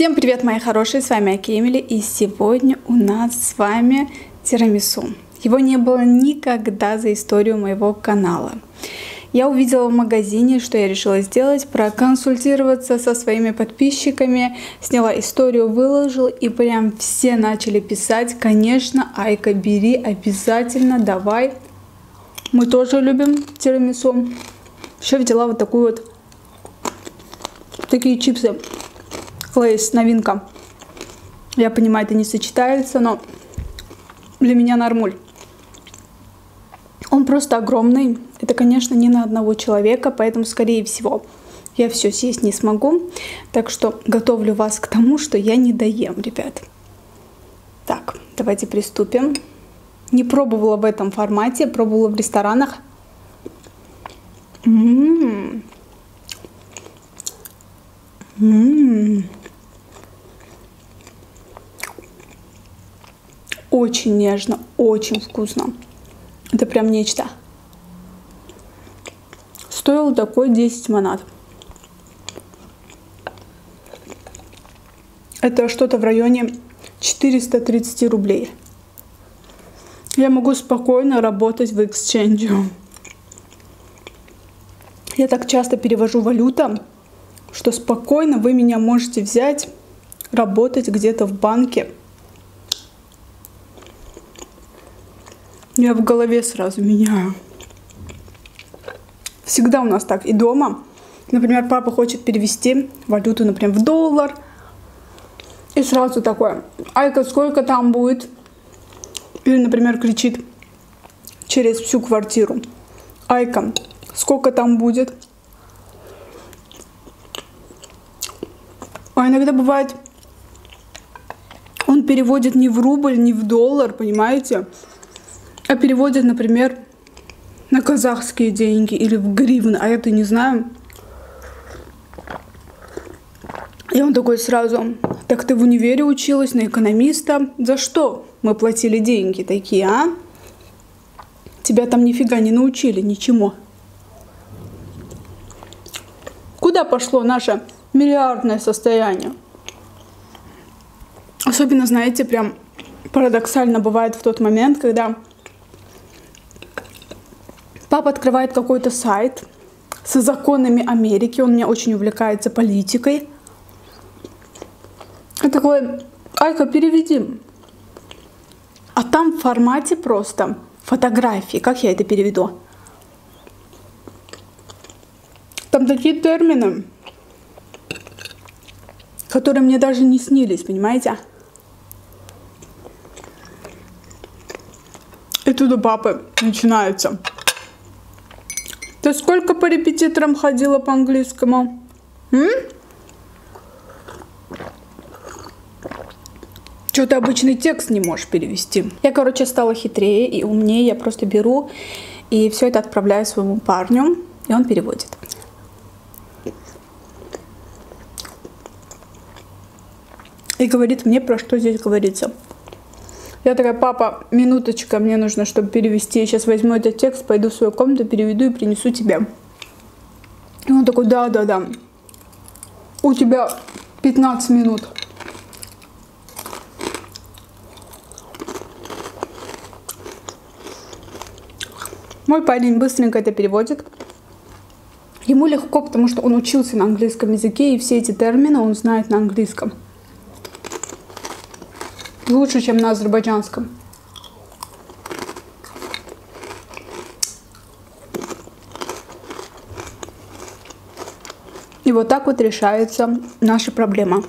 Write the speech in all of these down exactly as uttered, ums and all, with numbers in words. Всем привет, мои хорошие, с вами Айка Эмилли, и сегодня у нас с вами тирамису. Его не было никогда за историю моего канала. Я увидела в магазине, что я решила сделать, проконсультироваться со своими подписчиками, сняла историю, выложила, и прям все начали писать: конечно, Айка, бери, обязательно, давай. Мы тоже любим тирамису. Еще взяла вот такую вот, такие чипсы. Флэйс, новинка. Я понимаю, это не сочетается, но для меня нормуль. Он просто огромный. Это, конечно, не на одного человека, поэтому, скорее всего, я все съесть не смогу. Так что готовлю вас к тому, что я не доем, ребят. Так, давайте приступим. Не пробовала в этом формате, пробовала в ресторанах. М-м-м. М-м-м. Очень нежно, очень вкусно. Это прям нечто. Стоил такой десять манат. Это что-то в районе четырёхсот тридцати рублей. Я могу спокойно работать в эксченджи. Я так часто перевожу валюту, что спокойно вы меня можете взять, работать где-то в банке. Я в голове сразу меняю. Всегда у нас так и дома. Например, папа хочет перевести валюту, например, в доллар. И сразу такое: Айка, сколько там будет? Или, например, кричит через всю квартиру: Айка, сколько там будет? А иногда бывает, он переводит не в рубль, не в доллар, понимаете? А переводит, например, на казахские деньги или в гривны, а я-то не знаю. И он такой сразу: так ты в универе училась, на экономиста? За что мы платили деньги такие, а? Тебя там нифига не научили, ничему. Куда пошло наше миллиардное состояние? Особенно, знаете, прям парадоксально бывает в тот момент, когда папа открывает какой-то сайт со законами Америки. Он меня очень увлекается политикой. Я такой: Айка, переведи. А там в формате просто фотографии. Как я это переведу? Там такие термины, которые мне даже не снились, понимаете? И тут у папы начинается: ты сколько по репетиторам ходила по английскому? М? Что ты обычный текст не можешь перевести? Я, короче, стала хитрее и умнее. Я просто беру и все это отправляю своему парню, и он переводит. И говорит мне, про что здесь говорится. Я такая: папа, минуточка, мне нужно, чтобы перевести. Я сейчас возьму этот текст, пойду в свою комнату, переведу и принесу тебе. И он такой: да, да, да. У тебя пятнадцать минут. Мой парень быстренько это переводит. Ему легко, потому что он учился на английском языке, и все эти термины он знает на английском. Лучше, чем на азербайджанском. И вот так вот решается наша проблема.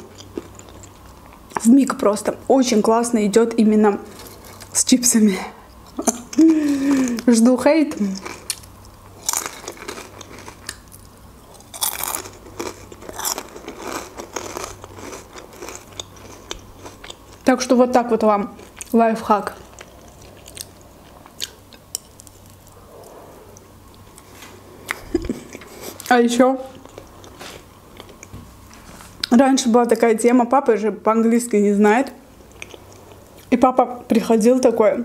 Вмиг просто. Очень классно идет именно с чипсами. Жду хейт. Так что вот так вот вам лайфхак. А еще раньше была такая тема, папа же по-английски не знает. И папа приходил такой,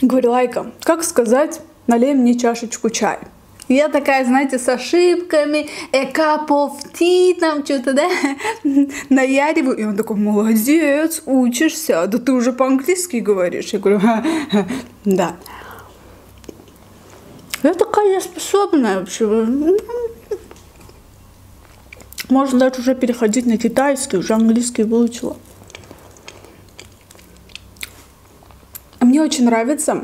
говорил: Айка, как сказать, налей мне чашечку чая? Я такая, знаете, с ошибками, a cup of tea, там что-то, да, наяриваю. И он такой, молодец, учишься, да ты уже по-английски говоришь. Я говорю, ха-ха, да. Я такая способная вообще. Можно даже уже переходить на китайский, уже английский выучила. Мне очень нравится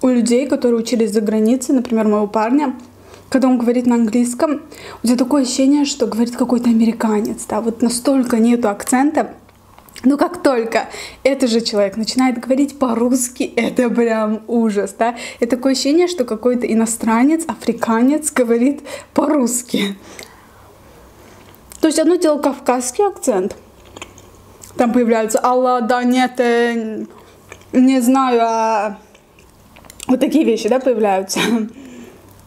у людей, которые учились за границей, например, моего парня, когда он говорит на английском, у тебя такое ощущение, что говорит какой-то американец, да, вот настолько нету акцента. Но как только этот же человек начинает говорить по-русски, это прям ужас, да. И такое ощущение, что какой-то иностранец, африканец говорит по-русски. То есть одно дело кавказский акцент, там появляются «Алла, да, нет, не знаю», а... вот такие вещи, да, появляются.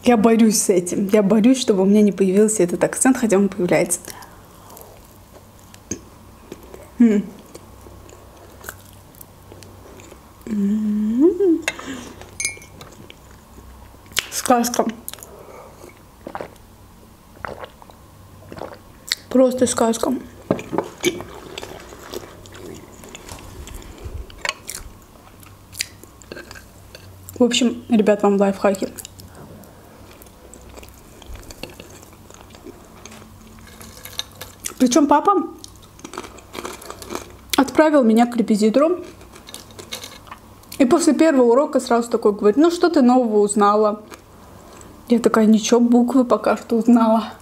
Я борюсь с этим, я борюсь, чтобы у меня не появился этот акцент, хотя он появляется. Сказка. Просто сказка. В общем, ребят, вам лайфхаки. Причем папа отправил меня к репетитору. И после первого урока сразу такой говорит, ну что ты нового узнала? Я такая, ничего, буквы пока что узнала.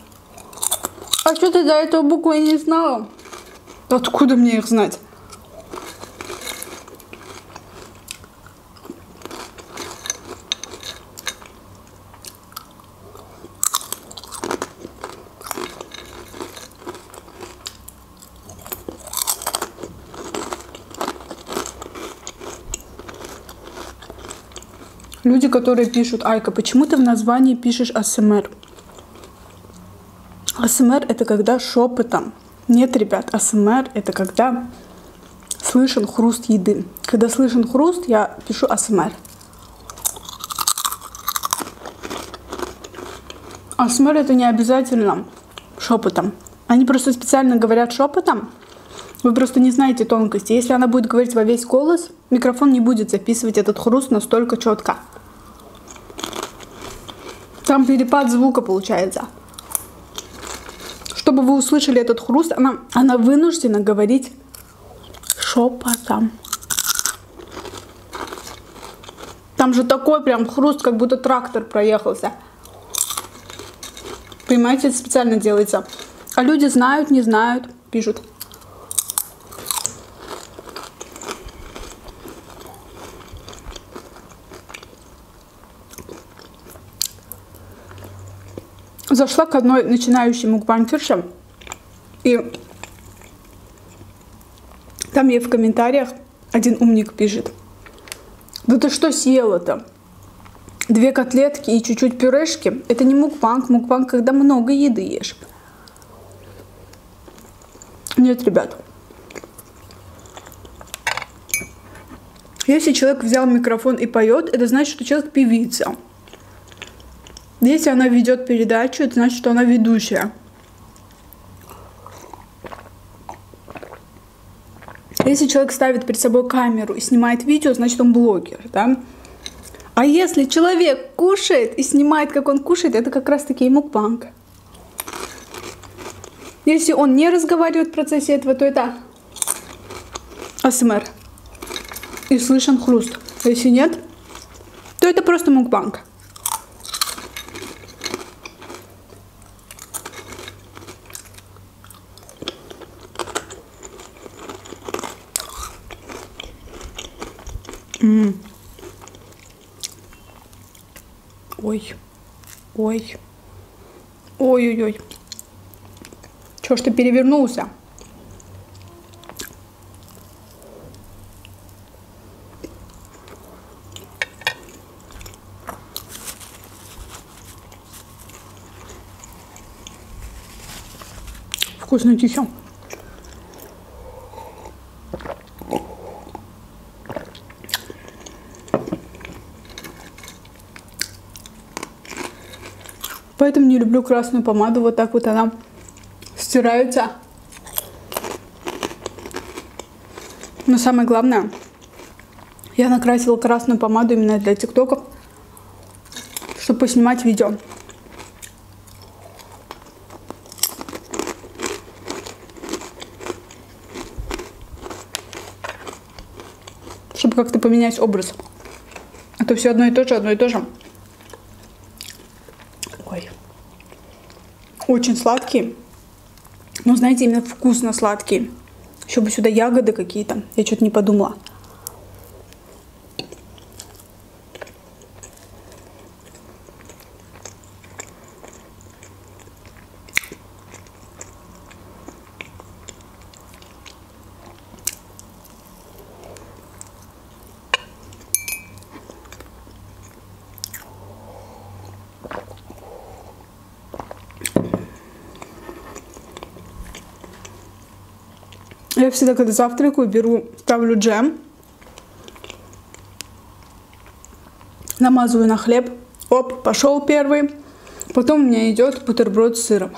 А что ты до этого буквы не знала? Откуда мне их знать? Люди, которые пишут, Айка, почему ты в названии пишешь а эс эм эр? а эс эм эр это когда шепотом. Нет, ребят, а эс эм эр это когда слышен хруст еды. Когда слышен хруст, я пишу а эс эм эр. а эс эм эр это не обязательно шепотом. Они просто специально говорят шепотом. Вы просто не знаете тонкости. Если она будет говорить во весь голос, микрофон не будет записывать этот хруст настолько четко. Там перепад звука получается. Чтобы вы услышали этот хруст, она, она вынуждена говорить шепотом. Там же такой прям хруст, как будто трактор проехался. Понимаете, это специально делается. А люди знают, не знают, пишут. Зашла к одной начинающей мукбанкерше, и там ей в комментариях один умник пишет, да ты что съела-то? Две котлетки и чуть-чуть пюрешки, это не мукбанг, мукбанг, когда много еды ешь. Нет, ребят. Если человек взял микрофон и поет, это значит, что человек певица. Если она ведет передачу, это значит, что она ведущая. Если человек ставит перед собой камеру и снимает видео, значит, он блогер, да? А если человек кушает и снимает, как он кушает, это как раз-таки и мукбанг. Если он не разговаривает в процессе этого, то это а эс эм эр. И слышен хруст. А если нет, то это просто мукбанг. Ой, ой, ой-ой-ой, чё ж ты перевернулся? Вкусно тихо. Поэтому не люблю красную помаду. Вот так вот она стирается. Но самое главное, я накрасила красную помаду именно для тиктоков, чтобы поснимать видео. Чтобы как-то поменять образ. А то все одно и то же, одно и то же. Ой. Очень сладкий. Но, знаете, именно вкусно сладкий. Еще бы сюда ягоды какие-то. Я что-то не подумала. Я всегда, когда завтракаю, беру, ставлю джем, намазываю на хлеб, оп, пошел первый, потом у меня идет бутерброд с сыром,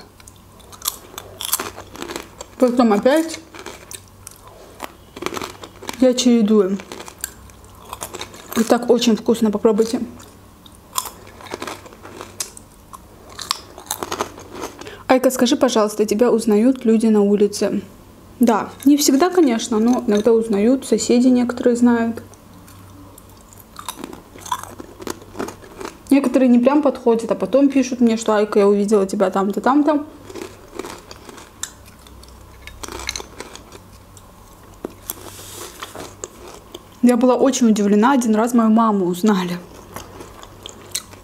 потом опять я чередую. И так очень вкусно, попробуйте. Айка, скажи, пожалуйста, тебя узнают люди на улице? Да, не всегда, конечно, но иногда узнают, соседи некоторые знают. Некоторые не прям подходят, а потом пишут мне, что Айка, я увидела тебя там-то, там-то. Я была очень удивлена, один раз мою маму узнали.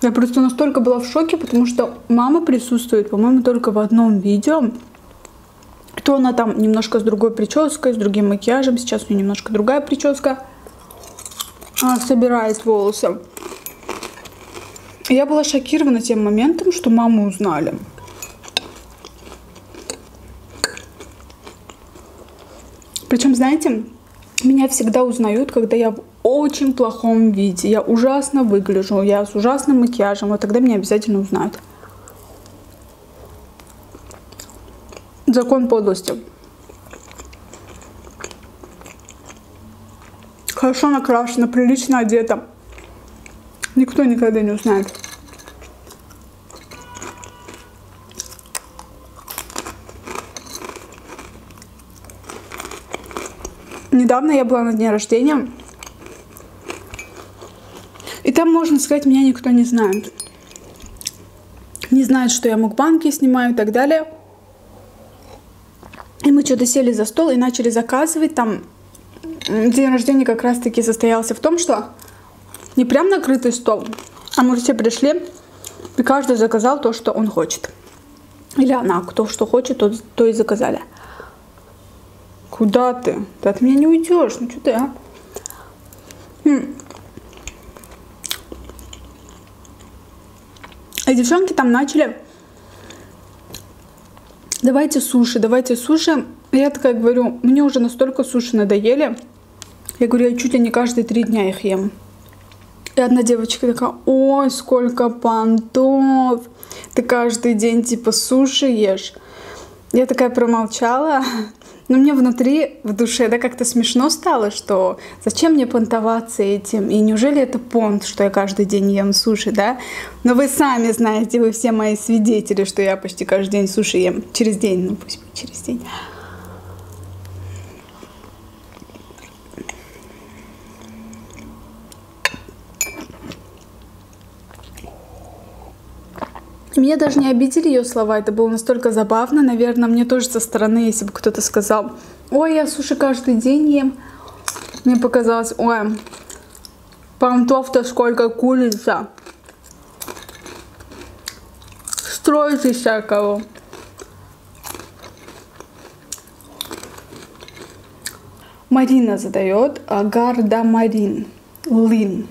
Я просто настолько была в шоке, потому что мама присутствует, по-моему, только в одном видео. То она там немножко с другой прической, с другим макияжем. Сейчас у нее немножко другая прическа. Она собирает волосы. Я была шокирована тем моментом, что маму узнали. Причем, знаете, меня всегда узнают, когда я в очень плохом виде. Я ужасно выгляжу, я с ужасным макияжем. Вот тогда меня обязательно узнают. Закон подлости. Хорошо накрашена, прилично одета. Никто никогда не узнает. Недавно я была на дне рождения. И там, можно сказать, меня никто не знает. Не знает, что я мукбанки снимаю и так далее. И мы что-то сели за стол и начали заказывать. Там день рождения как раз-таки состоялся в том, что не прям накрытый стол, а мы все пришли, и каждый заказал то, что он хочет. Или она, кто что хочет, то, то и заказали. Куда ты? Ты от меня не уйдешь. Ну что ты, а? И девчонки там начали... Давайте суши, давайте суши. Я такая говорю, мне уже настолько суши надоели. Я говорю, я чуть ли не каждые три дня их ем. И одна девочка такая, ой, сколько понтов. Ты каждый день типа суши ешь. Я такая промолчала. Но мне внутри, в душе, да, как-то смешно стало, что зачем мне понтоваться этим? И неужели это понт, что я каждый день ем суши, да? Но вы сами знаете, вы все мои свидетели, что я почти каждый день суши ем. Через день, ну пусть через день. Меня даже не обидели ее слова, это было настолько забавно. Наверное, мне тоже со стороны, если бы кто-то сказал, ой, я суши каждый день ем. Мне показалось, ой, понтов-то сколько курица. Строит из всякого. Марина задает, Гарда Марин, Лин.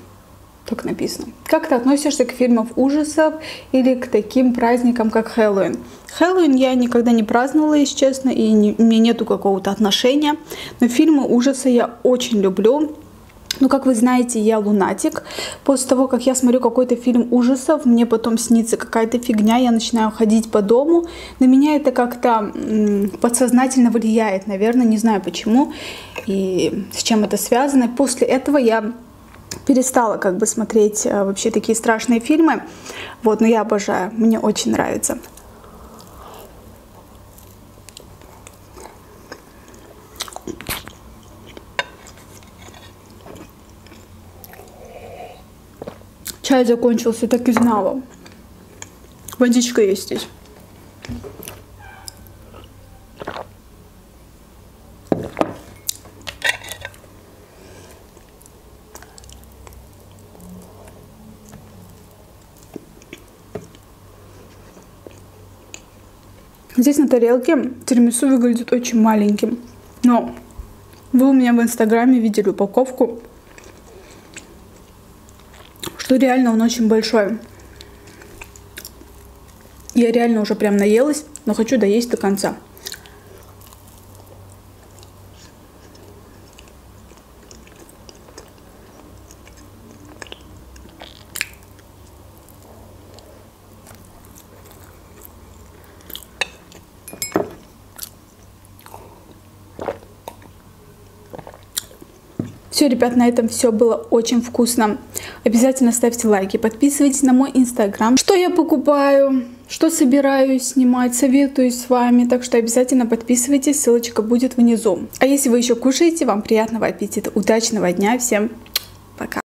Так написано. Как ты относишься к фильмам ужасов или к таким праздникам, как Хэллоуин? Хэллоуин я никогда не праздновала, если честно, и не, у меня нету какого-то отношения. Но фильмы ужаса я очень люблю. Ну, как вы знаете, я лунатик. После того, как я смотрю какой-то фильм ужасов, мне потом снится какая-то фигня, я начинаю ходить по дому. На меня это как-то подсознательно влияет, наверное, не знаю почему и с чем это связано. После этого я перестала как бы смотреть вообще такие страшные фильмы. Вот, но я обожаю, мне очень нравится. Чай закончился, так и знала. Водичка есть здесь. Здесь на тарелке тирамису выглядит очень маленьким. Но вы у меня в инстаграме видели упаковку, что реально он очень большой. Я реально уже прям наелась, но хочу доесть до конца. Все, ребят, на этом все было очень вкусно. Обязательно ставьте лайки, подписывайтесь на мой инстаграм. Что я покупаю, что собираюсь снимать, советую с вами. Так что обязательно подписывайтесь, ссылочка будет внизу. А если вы еще кушаете, вам приятного аппетита, удачного дня, всем пока.